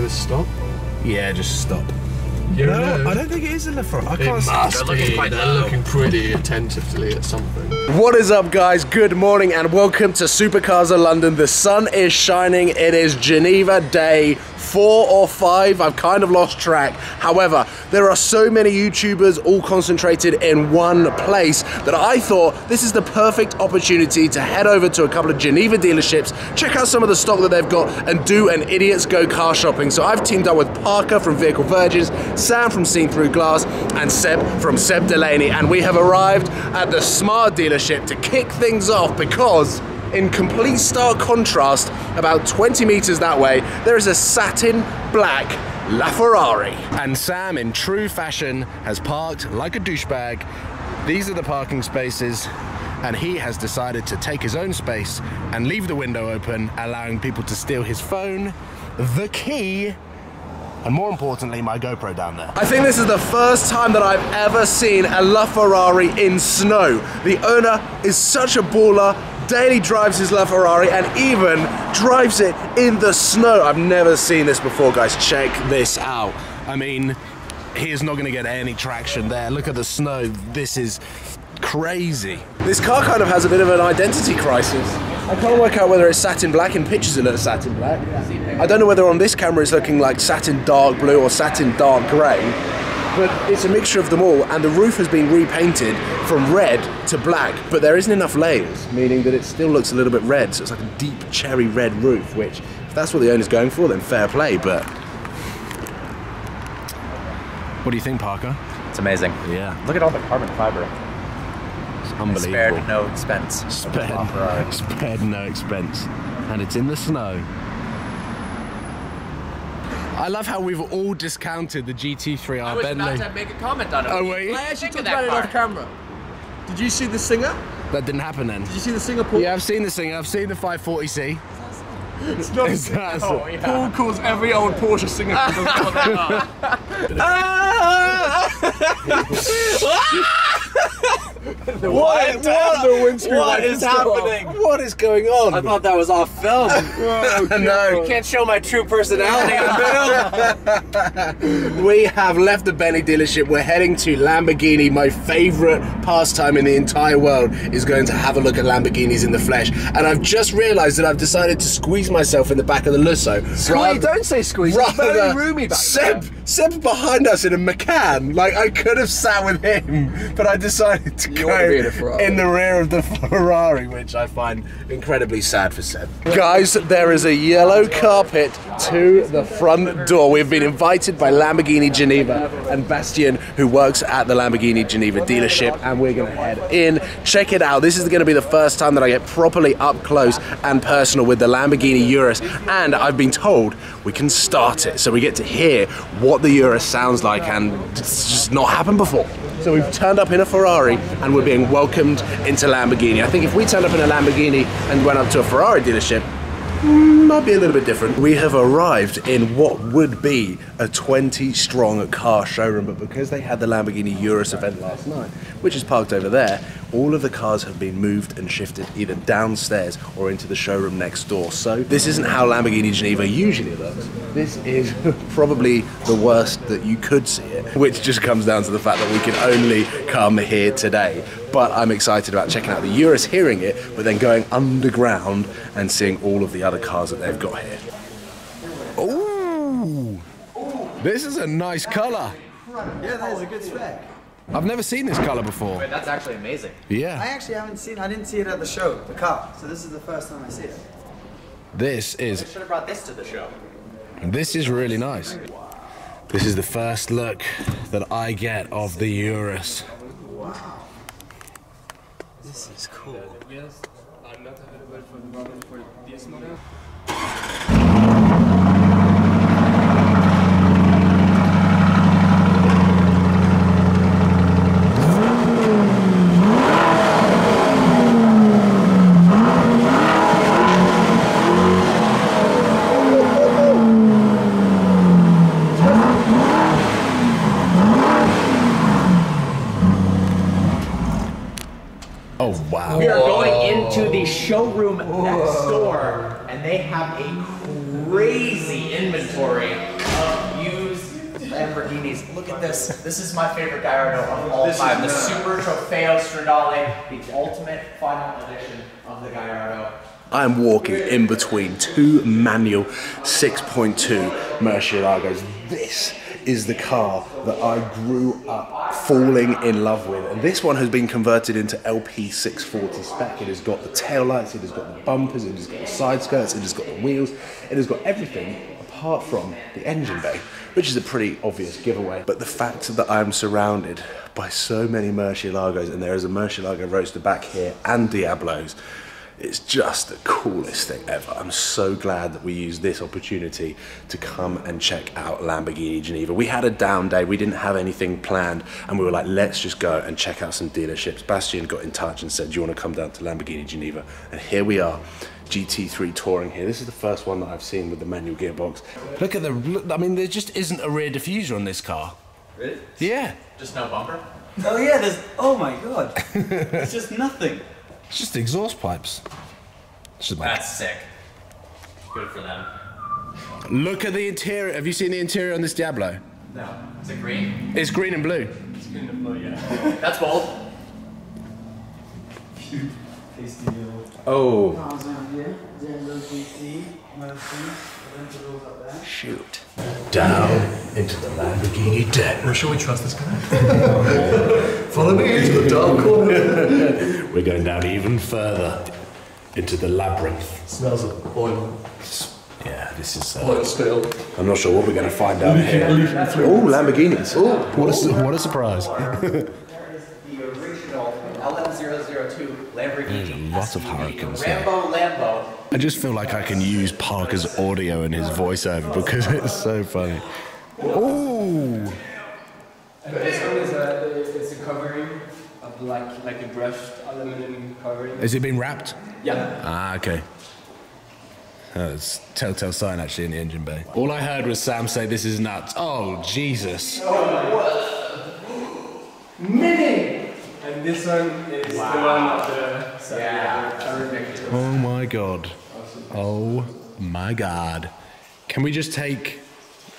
Or just stop? Yeah, just stop. You know, I don't think it is a LaFerrari. I can't see. They're looking pretty attentively at something. What is up, guys? Good morning and welcome to Supercars of London. The sun is shining. It is Geneva day 4 or 5. I've kind of lost track. However, there are so many YouTubers all concentrated in one place that I thought this is the perfect opportunity to head over to a couple of Geneva dealerships, check out some of the stock that they've got, and do an idiot's go car shopping. So I've teamed up with Parker from Vehicle Virgins, Sam from Seen Through Glass, and Seb from Seb Delaney, and we have arrived at the Smart dealership to kick things off because, in complete stark contrast, about 20 meters that way, there is a satin black LaFerrari. And Sam, in true fashion, has parked like a douchebag. These are the parking spaces, and he has decided to take his own space and leave the window open, allowing people to steal his phone, the key, and more importantly, my GoPro down there. I think this is the first time that I've ever seen a LaFerrari in snow. The owner is such a baller, daily drives his LaFerrari and even drives it in the snow. I've never seen this before, guys. Check this out. I mean, he is not gonna get any traction there. Look at the snow. This is crazy. This car kind of has a bit of an identity crisis. I can't work out whether it's satin black. In pictures it looks satin black. I don't know whether on this camera it's looking like satin dark blue or satin dark grey, but it's a mixture of them all, and the roof has been repainted from red to black, but there isn't enough layers, meaning that it still looks a little bit red, so it's like a deep cherry red roof, which, if that's what the owner's going for, then fair play, but... What do you think, Parker? It's amazing. Yeah. Look at all the carbon fibre. Unbelievable. Spared no expense. Spared no expense. And it's in the snow. I love how we've all discounted the GT3 R Bentley. I was about to make a comment on it. Oh, wait. I actually took that off camera. Did you see the Singer? That didn't happen then. Did you see the Singer, Paul? Yeah, I've seen the Singer. I've seen the 540C. It's not a oh, yeah. Paul calls every old Porsche Singer. What is happening? What is going on? I thought that was off film. Oh, no, you can't show my true personality on film. We have left the Bentley dealership. We're heading to Lamborghini. My favorite pastime in the entire world is going to have a look at Lamborghinis in the flesh. And I've just realized that I've decided to squeeze myself in the back of the Lusso. Squeeze? Don't say squeeze. It's very roomy back there. Seb behind us in a Macan. Like, I could have sat with him, but I decided to in the rear of the Ferrari, which I find incredibly sad for Seb. Guys, there is a yellow carpet to the front door. We've been invited by Lamborghini Geneva and Bastian, who works at the Lamborghini Geneva dealership, and we're gonna head in, check it out. This is gonna be the first time that I get properly up close and personal with the Lamborghini Urus, and I've been told we can start it, so we get to hear what the Urus sounds like, and it's just not happened before. So we've turned up in a Ferrari and we're being welcomed into Lamborghini. I think if we turned up in a Lamborghini and went up to a Ferrari dealership, might be a little bit different. We have arrived in what would be a 20-strong car showroom, but because they had the Lamborghini Urus event last night, which is parked over there, all of the cars have been moved and shifted either downstairs or into the showroom next door. So this isn't how Lamborghini Geneva usually looks. This is probably the worst that you could see it, which just comes down to the fact that we can only come here today. But I'm excited about checking out the Urus, hearing it, but then going underground and seeing all of the other cars that they've got here. Ooh, this is a nice color. Yeah, that is a good spec. I've never seen this color before. Wait, that's actually amazing. Yeah. I actually haven't seen, I didn't see it at the show, the car. So this is the first time I see it. This is... I should have brought this to the show. This is really nice. Wow. This is the first look that I get of the Urus. Wow. This is cool. I'm not available for the model for this model. Wow. We are going into the showroom next door, and they have a crazy inventory of used Lamborghinis. Look at this. This is my favorite Gallardo of all time. The Super Trofeo Stradale, the ultimate final edition of the Gallardo. I am walking in between two manual 6.2 Murcielagos. This is the car that I grew up falling in love with. And this one has been converted into LP640 spec. It has got the taillights, it has got the bumpers, it has got the side skirts, it has got the wheels, it has got everything apart from the engine bay, which is a pretty obvious giveaway. But the fact that I am surrounded by so many Murcielagos, and there is a Murcielago roaster back here and Diablos, it's just the coolest thing ever. I'm so glad that we used this opportunity to come and check out Lamborghini Geneva. We had a down day, we didn't have anything planned, and we were like, let's just go and check out some dealerships. Bastian got in touch and said, do you want to come down to Lamborghini Geneva? And here we are, GT3 Touring here. This is the first one that I've seen with the manual gearbox. Look at the, I mean, there just isn't a rear diffuser on this car. Really? Yeah. Just no bumper? Oh yeah, there's, oh my God. It's just nothing. It's just exhaust pipes. That's sick. Good for them. Look at the interior. Have you seen the interior on this Diablo? No. Is it green? It's green and blue. It's green and blue, yeah. That's bold. Oh. Shoot. Down into the Lamborghini deck. Or should we trust this guy? Follow me into the dark corner. We're going down even further into the labyrinth. It smells of oil. Yeah, this is oil spill. I'm not sure what we're going to find out here. Oh, Lamborghinis. Oh, what a surprise. There is the original LM002 Lamborghini. There's a lot of Huracans there. Rambo Lambo. I just feel like I can use Parker's audio in his voiceover because it's so funny. Oh! Covering of like a brushed aluminum covering. Has it been wrapped? Yeah. Ah, okay. That's a telltale sign actually in the engine bay. All I heard was Sam say, "This is nuts." Oh Jesus! Oh, mini. And this one is the one that the yeah. Oh my God! Oh my God! Can we just take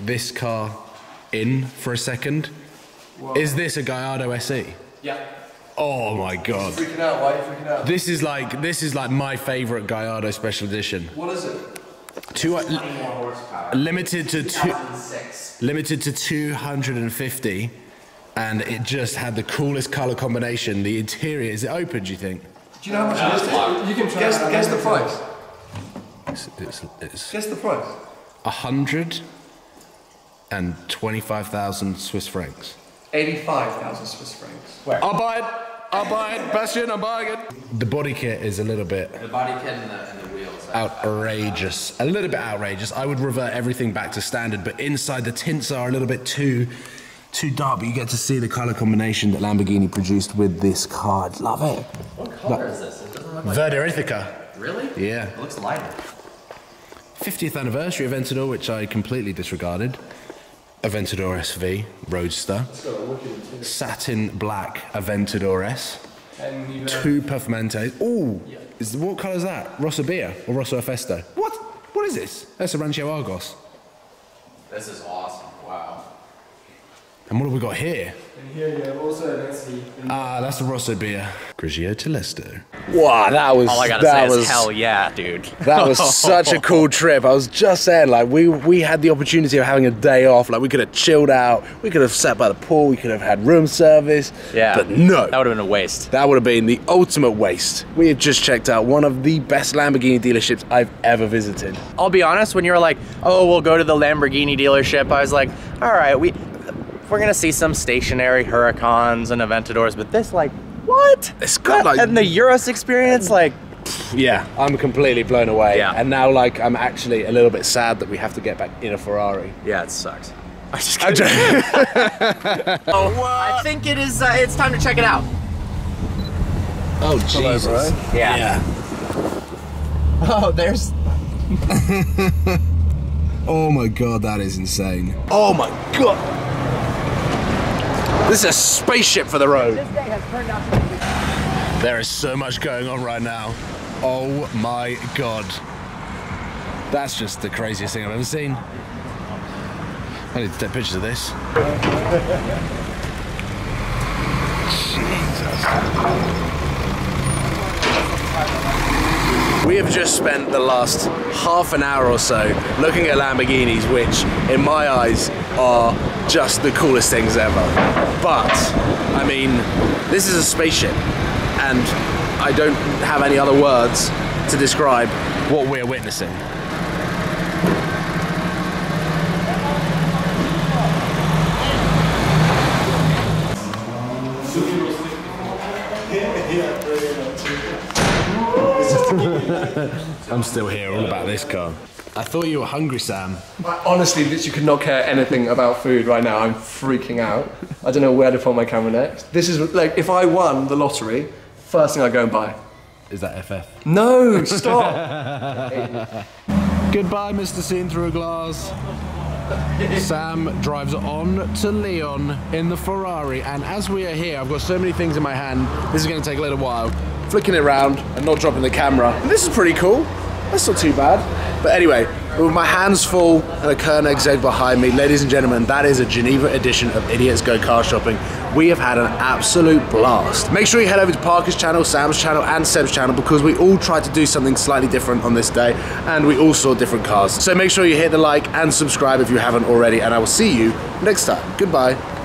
this car in for a second? Whoa. Is this a Gallardo SE? Yeah. Oh my God. He's freaking out, why are you freaking out? This is like my favourite Gallardo special edition. What is it? 2 horsepower. Limited to 250, and it just had the coolest colour combination. The interior, is it open, do you think? Do you know how much it is? You can try guess the price. Guess the price. 125,000 Swiss francs. 85,000 Swiss francs. Where? I'll buy it. I'll buy it. Bastian, I'm buying it. The body kit is a little bit... The body kit and the wheels. Outrageous. A little bit outrageous. I would revert everything back to standard, but inside the tints are a little bit too dark, but you get to see the colour combination that Lamborghini produced with this car. I'd love it. What colour is this? It doesn't look like... Verde Ithaca. Really? Yeah. It looks lighter. 50th anniversary of Aventador, which I completely disregarded. Aventador SV, Roadster, Satin Black Aventador S, two Performantes. Ooh, yeah. What colour is that? Rosso Beer or Rosso Efesto? What? What is this? That's a Rancho Argos. This is awesome, wow. And what have we got here? And here you have also an SE. Ah, that's the Rosso Beer. Grigio to Lesto. Wow, that was... All I gotta say is hell yeah, dude. That was such a cool trip. I was just saying, like, we had the opportunity of having a day off. Like, we could have chilled out. We could have sat by the pool. We could have had room service. Yeah. But no. That would have been a waste. That would have been the ultimate waste. We have just checked out one of the best Lamborghini dealerships I've ever visited. I'll be honest, when you were like, oh, we'll go to the Lamborghini dealership, I was like, all right, we're gonna see some stationary Huracans and Aventadors, but this, like, what? It's got like... And the Urus experience, like... Yeah, I'm completely blown away. Yeah. And now, like, I'm actually a little bit sad that we have to get back in a Ferrari. Yeah, it sucks. I'm just kidding. Oh, I think it is, it's time to check it out. Oh, Jesus. Hello, bro. Yeah. Oh, there's... Oh my God, that is insane. Oh my God. This is a spaceship for the road. This day has turned out to be... There is so much going on right now. Oh my God. That's just the craziest thing I've ever seen. I need to take pictures of this. Jesus. We have just spent the last half an hour or so looking at Lamborghinis, which in my eyes are just the coolest things ever. But, I mean, this is a spaceship, and I don't have any other words to describe what we're witnessing. I'm still here, all about this car. I thought you were hungry, Sam. I honestly, you could not care anything about food right now. I'm freaking out. I don't know where to put my camera next. This is like, if I won the lottery, first thing I go and buy. Is that FF? No, stop! Goodbye, Mr. Seen Through Glass. Sam drives on to Leon in the Ferrari, and as we are here, I've got so many things in my hand, this is going to take a little while. Flicking it around and not dropping the camera. And this is pretty cool. That's not too bad. But anyway, with my hands full and a Koenigsegg behind me, ladies and gentlemen, that is a Geneva edition of Idiots Go Car Shopping. We have had an absolute blast. Make sure you head over to Parker's channel, Sam's channel, and Seb's channel, because we all tried to do something slightly different on this day, and we all saw different cars. So make sure you hit the like and subscribe if you haven't already, and I will see you next time. Goodbye.